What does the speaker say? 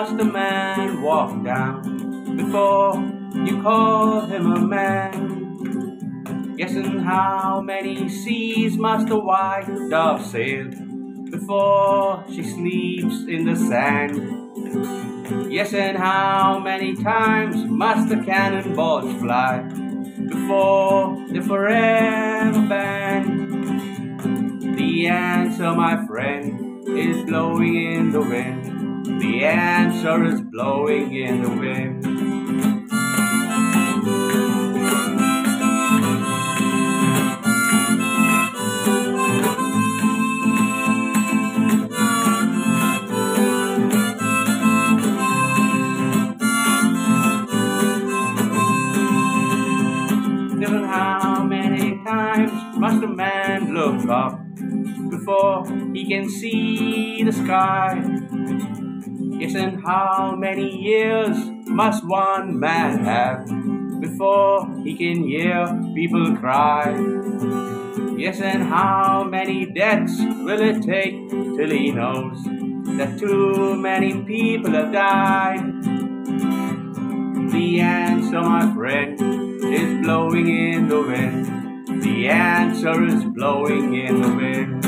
must a man walk down before you call him a man? Yes, and how many seas must a white dove sail before she sleeps in the sand? Yes, and how many times must the cannon balls fly before they're forever banned? The answer, my friend, is blowing in the wind. The answer is blowing in the wind. How many times must a man look up before he can see the sky? Yes, and how many years must one man have before he can hear people cry? Yes, and how many deaths will it take till he knows that too many people have died? The answer, my friend, is blowing in the wind. The answer is blowing in the wind.